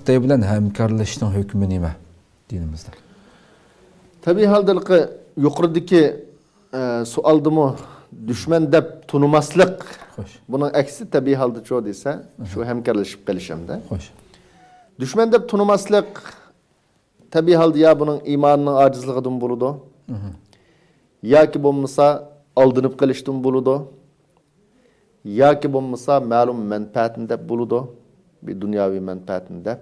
Xitay bilen hemkarlaştığın hükmü nime dinimizde? Tabii haldaki yukarıdaki sualdımı düşman dep tunumaslık. Bunun eksi tabii halde çoğu değilse şu hemkarlaşıp gelişimde. Düşman dep tunumaslık tabii halde ya bunun imanının acizliğinden buludu. Ya ki bulmasa aldınıp geliştim buludu. Ya ki bulmasa malum menfaatinde buludu. Bir dünyavi menfaatinde.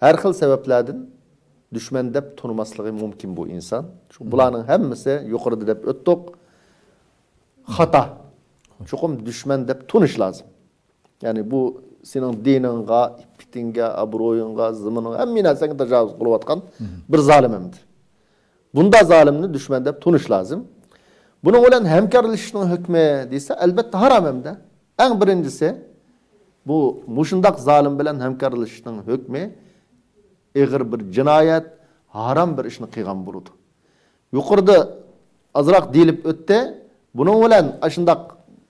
Her hıl sebeplerden düşman dep tunumaslığı mümkün bu insan. Çünkü bunların hepsi yukarıda dep öttük. Hata. Çünkü düşman dep tunuş lazım. Yani bu senin dininga, ipitinga, abroyunga, zımınga hemmine seni tecavüz kılavatkan bir zalimimdir. Bunda zalimini düşman dep tunuş lazım. Bunun olan hemkarlışının hükmü değilse elbette haram hem de. En birincisi bu muşundak zalim bilen hemkarlışının hükmü ağır bir cinayet, haram bir işini kıygan buludu. Yukarıda azırak deyilip ötte, bunun olan aşındak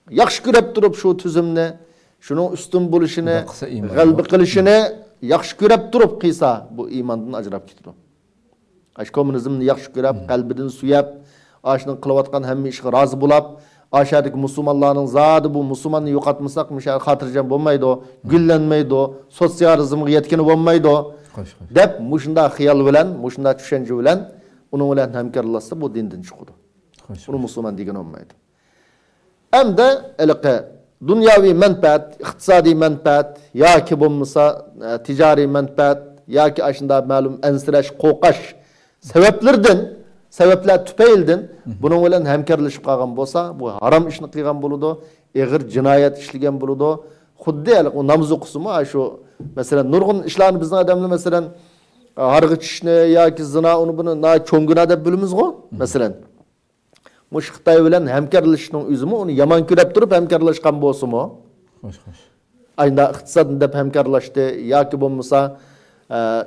yakşı görüp durup şu tüzümünü, şunun üstün buluşunu, galbi kılışını yakşı görüp durup kıysa bu imandan acırap gidiyor. Aşı komünizmini yakşı görüp, kalbini suyap, aşının kılavatkan hem işe razı bulap, aşağıdaki Müslümanların zadı bu Müslümanını yokatmışsak müşahede hatırlayacağım olmaydı o, güllenmeydi o, sosyalizmin yetkini olmaydı o. Dep, muşunda hıyal bilen, muşunda düşünce bilen, onun bilen hemkarlısı bu dindin çıkıyordu. Bunu Müslüman diyen olmaydı. Hem de elke dünyavi menfaat, iktisadi menfaat, ya ki bulmuşsa ticari menfaat, ya ki aşında malum ensireş, kokaş sebeplerden, sebepler tüpeyildin, bunun bilen hemkarlaşıp kalan olsa, bu haram işini kıygan buludu, ağır cinayet işligen buludu. Huddi o namzu kusumu, şu mesela nurgun işlerini bizden adamla mesela hargıç işini ya ki zina onu bunu na çoğuna da bölümüz o mesela. Bu Xitay bilen hemkarlaşının üzümü onu yaman kürep durup hemkarlaşkan bozumu. Aynı iktisadın da hemkarlaştı ya ki bulmuşsa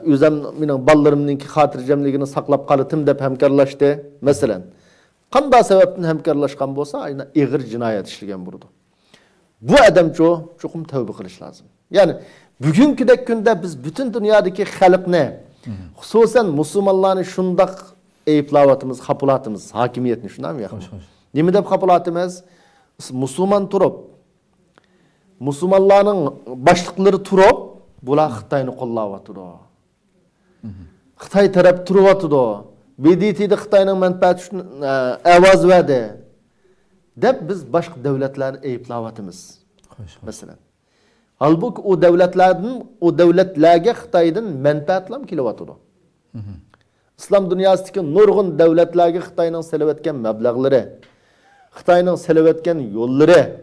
yüzden benim ballarımın ki hatırcemliğini saklap kalıtım da hemkarlaştı mesela. Kanda sebepten hemkarlaşkan olsa aynı ağır cinayet işligen burada. Bu adam çok tövbe kılış lazım. Yani bugünkü de günde biz bütün dünyadaki halk ne? Hususen Müslümanların şundak eyplavatımız, hapulatımız, hakimiyetini şundan mı yakın? Nimidep hapulatımız, Müslüman turup, Müslümanların başlıkları turup, bula Xitay'ını kollavatır o. Xitay taraf turuvatır o. BDT'de Xitay'nın menfaat evaz verdi. Dep biz başka devletlerin eyplavatımız. Mesela. Halbuki o devletlerden, o devletlerge Xitay'dan menfaatlam kilovatır o. İslam dünyasındaki nurgun devletlerge Xitay'nın selevetken meblağları, Xitay'nın selevetken yolları,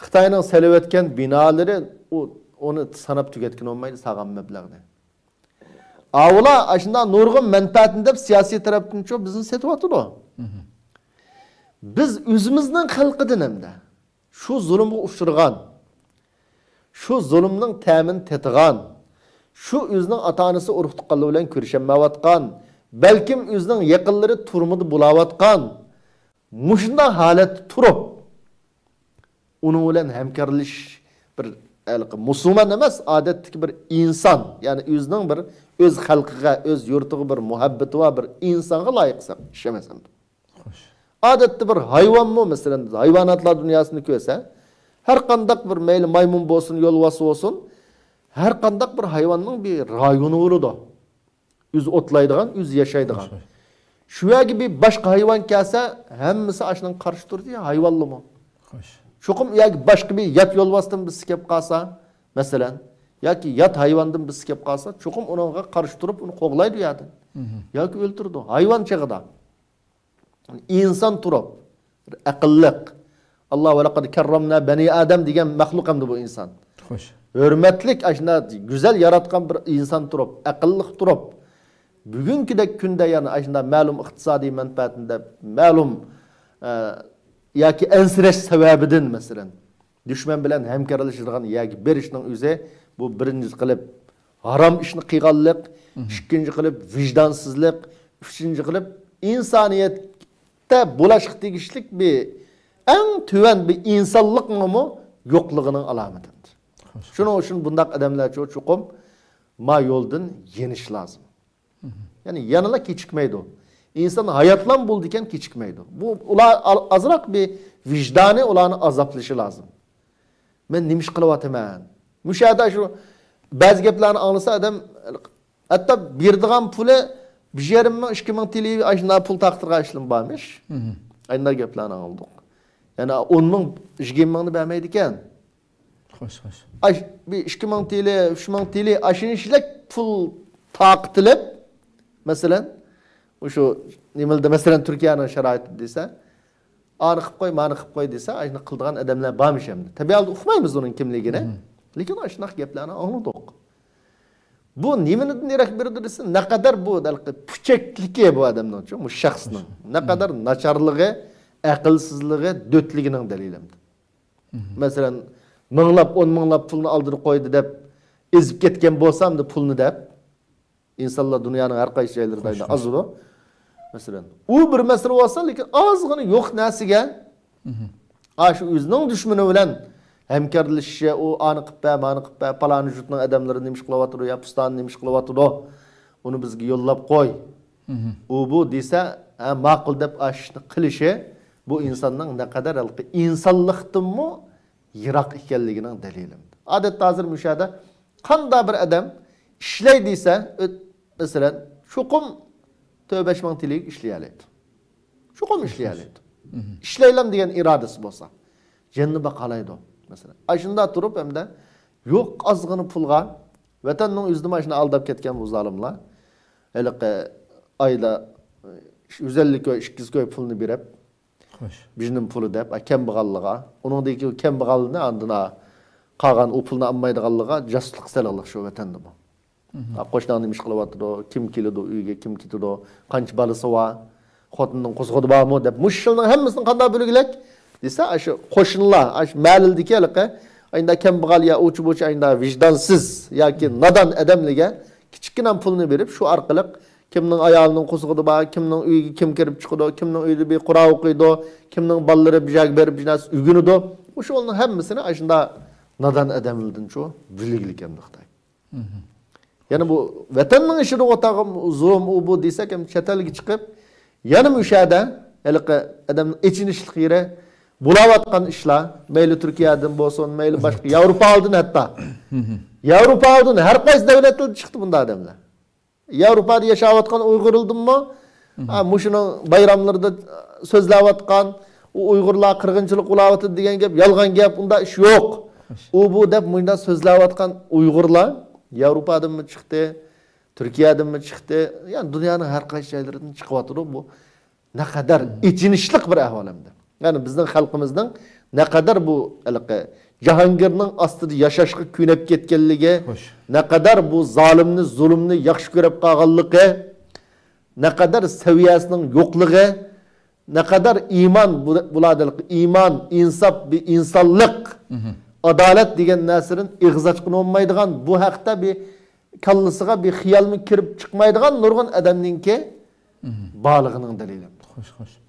Xitay'nın selevetken binaları, onu sanıp tüketken olmaydı sağam meblağını. Avla aşında nurgun menfaatinde siyasi tarafından çok bizim setuatı da. Biz üzümüzden halkı dönemde şu zulümü uçurgan, şu zulümden temin tetigan, şu üzünün atanısı uruhtukallı ile kürşenmevatkan, belkim üzünün yakınları turmudu bulavatkan, muşundan halet turup, onu ile hemkarlış bir Müslüman demez, adetteki bir insan, yani üzünün bir öz halkıga, öz yurtuğu bir muhabbeti var, bir insanı layıksa işemezsem. Adette bir hayvan mı mesela, hayvanatlar dünyasını köyse, her kandak bir meyli maymun olsun, yol vası olsun, her kandak bir hayvanın bir rayonu oludu. Üz otlaydıgan, üz yaşaydıgan. Şuya gibi başka hayvan kelse, hemmisi aşının karşı durdu ya, hayvanlı mı? Çokum ya ki başka bir yat yol vasıdan bir sikep kalsa, mesela, ya ki yat hayvandan bir sikep kalsa, çokum ona karşı durup onu koklaydı ya. Ya ki öldürdü, hayvan çakıda. İnsan turup, akıllık, Allah ve laqad kerramna beni Adem diyen mahlukamdı bu insan. Hürmetlik, aşında güzel yaratkan bir insan turup, akıllık turup, bugünkü de künde yani aşında malum iktisadi menfaatinde, malum ya ki ensireş sebebidin mesela, düşman bilen hemkarlaşırken ya ki bir işinin üzeri bu birinci kılıp haram işini kıygallık, ikinci kılıp vicdansızlık, üçüncü kılıp insaniyet de bulaşık dikişlik bir en tüven bir insanlık mı yokluğunun alametidir. Şunun için bundak adamlar çoğu çoğum ma yoldun yeniş lazım. Yani yanıla keçikmeydi o. İnsan hayatlan bulduken keçikmeydi. Bu ula azrak bir vicdani olan azaplışı lazım. Ben nimiş kılavatemen. Müşahede şu bazı geplerini anlısa adam hatta birdiğen pule bir yerimden 2000 TL'yi ajna pul taktırga işlem varmış. Aynı geplerini aldık. Yani 10.000 20.000'ni vermeydikken. Hoş hoş. Ay bir 2000 TL, 3000 TL aşın işlek pul taktılıp mesela şu nimelde mesela Türkiye'nin şeraiti dese anı kıp koy, manı kıp koy dese ajna kıldığan adamlar varmış hem de. Tabii aldı okumayımız onun kimliğini. Lakin aşnak geplerini anladık. Bu nimenidin irak birdirisi ne kadar bu püçekliği bu adamdan çok, bu şahsının. Ne kadar naçarlığı, akılsızlığı, dötlüğünün delilimdi. Mesela mınlap, 10 mınlap pulunu aldırıp koydu dep, ezip ketken bolsam da pulunu dep, insanlar dünyanın her kayışı şeylerinde azır o. Mesela, o bir mesele olsa, lakin azgını yok nesige, aşı yüzünün düşmanı olan, hemkarlışa o anı kıpbe, manı kıpbe, palanı jutnan adamları neymiş kılavatır o ya, pustanı neymiş kılavatır o. Onu bizge yollap koy. O bu deyse, makul dep aşını kılışı, bu insandan ne kadar alıp, insanlıktın mı, yırak ikelliğinin delilim. Adette hazır müşahede, kanda bir adam işleydiyse, mesela, şokum tövbeşmantilik işleyeliydi. Şokum işleyeliydi. İşleylem diyen iradesi olsa. Cenni bakalaydı o. Mesela. Aşında durup hem de yok azgını pulgan, vatanın üzdüm aşına aldap ketken bu zalimla. Hele ayda 150 köy, 200 köy pulunu birep, bizinin pulu dep, kembiğallığa, onun da iki kembiğallığına andına kalan o pulunu anmaydıqallığa, jaslık selalik şu vatandı bu. Koşnağını mişkılavatır o, kim kilidi o üyge, kim kitidi o, kanç balısı va, xotunun kuzgudu bağımı o dep, muşşılının hemmisinin kanda bölgülek, dese aşı koşunla, aşı məlildiki elke, ayında kembiğal ya uçu ayında vicdansız ya ki nadan edemlige, küçükken pulunu verip şu arkalık, kimnin ayağının kusuğudu bağı, kimnin üyü kim kirip çıkıdı, kimnin üyü bir kura okuydu, kimnin balları bir şey verip cinası ügünüdü. Bu şu onun hemmisini aşında nadan edemildin çoğu, bilgilik emdiktay. Yani bu vatanın işini otağım, zoom, ubu deysek hem çetelgi çıkıp, yanı müşahede, elke adamın için işlik yere, bulavatkan işler, meyli Türkiye'den bolsun, meyli başka, Avrupa aldın hatta. Avrupa aldın, her kaysi devletler çıktı bunda adamlar. Avrupa'da yaşavatkan Uygur'uldun mu? Muşunun bayramları da sözlavatkan, Uygurlar kırgınçılık ulavatı diyen gibi, yalgan gibi bunda iş yok. O bu da muşundan sözlavatkan Uygurlar, Avrupa'dan mı çıktı, Türkiye'den mi çıktı? Yani dünyanın her kaysi şeylerinden çıkıvatır bu. Ne kadar içinişlik bir ahvalimdir. Yani bizden halkımızdan ne kadar bu Cahangir'nin astırı yaşaşkı künep ketkenliği, ne kadar bu zalimli, zulümlü, yakşı görüp kağallığı, ne kadar seviyesinin yokluğu, ne kadar iman, iman, insaf, bir insanlık, adalet diyen nesrin ihzaçkın olmaydıgan, bu hakta bir kallısıga bir hiyalmi kirip çıkmaydıgan, nurgun edeminki bağlığının delili. Hoş hoş.